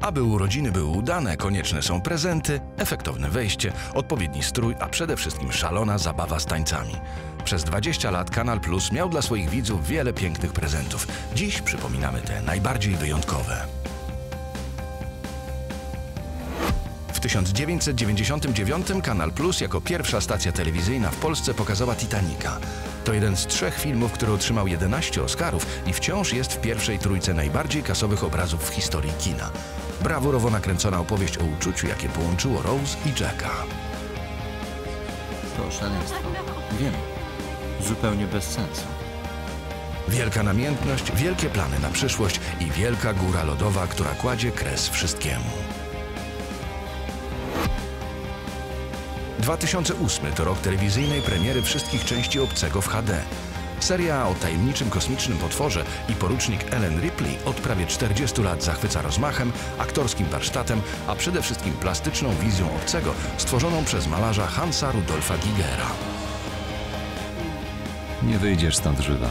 Aby urodziny były udane, konieczne są prezenty, efektowne wejście, odpowiedni strój, a przede wszystkim szalona zabawa z tańcami. Przez 20 lat Kanal Plus miał dla swoich widzów wiele pięknych prezentów. Dziś przypominamy te najbardziej wyjątkowe. W 1999 Kanal Plus jako pierwsza stacja telewizyjna w Polsce pokazała Titanica. To jeden z 3 filmów, który otrzymał 11 Oscarów i wciąż jest w pierwszej trójce najbardziej kasowych obrazów w historii kina. Brawurowo nakręcona opowieść o uczuciu, jakie połączyło Rose i Jacka. To szaleństwo. Wiem. Zupełnie bez sensu. Wielka namiętność, wielkie plany na przyszłość i wielka góra lodowa, która kładzie kres wszystkiemu. 2008 to rok telewizyjnej premiery wszystkich części Obcego w HD. Seria o tajemniczym kosmicznym potworze i porucznik Ellen Ripley od prawie 40 lat zachwyca rozmachem, aktorskim warsztatem, a przede wszystkim plastyczną wizją Obcego stworzoną przez malarza Hansa Rudolfa Gigera. Nie wyjdziesz stąd żywa.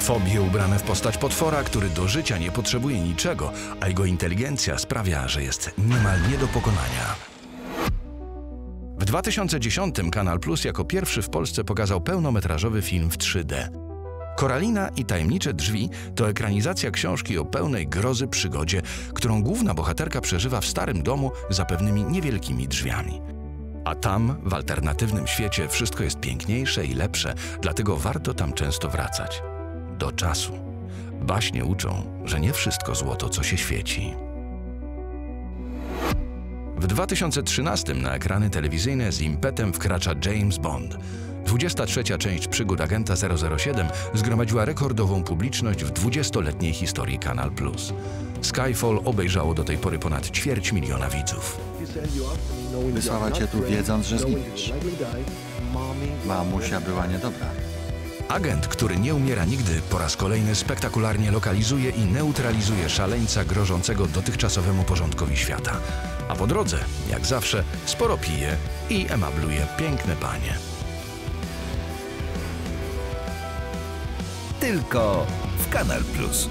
Fobie ubrane w postać potwora, który do życia nie potrzebuje niczego, a jego inteligencja sprawia, że jest niemal nie do pokonania. W 2010 Kanal Plus jako pierwszy w Polsce pokazał pełnometrażowy film w 3D. Koralina i tajemnicze drzwi to ekranizacja książki o pełnej grozy przygodzie, którą główna bohaterka przeżywa w starym domu za pewnymi niewielkimi drzwiami. A tam, w alternatywnym świecie, wszystko jest piękniejsze i lepsze, dlatego warto tam często wracać. Do czasu. Baśnie uczą, że nie wszystko złoto, co się świeci. W 2013 na ekrany telewizyjne z impetem wkracza James Bond. 23. część przygód agenta 007 zgromadziła rekordową publiczność w 20-letniej historii Kanal+. Skyfall obejrzało do tej pory ponad ćwierć miliona widzów. Wysłała cię tu wiedząc, że zginiesz. Mamusia była niedobra. Agent, który nie umiera nigdy, po raz kolejny spektakularnie lokalizuje i neutralizuje szaleńca grożącego dotychczasowemu porządkowi świata. A po drodze, jak zawsze, sporo pije i emabluje piękne panie. Tylko w Kanal Plus.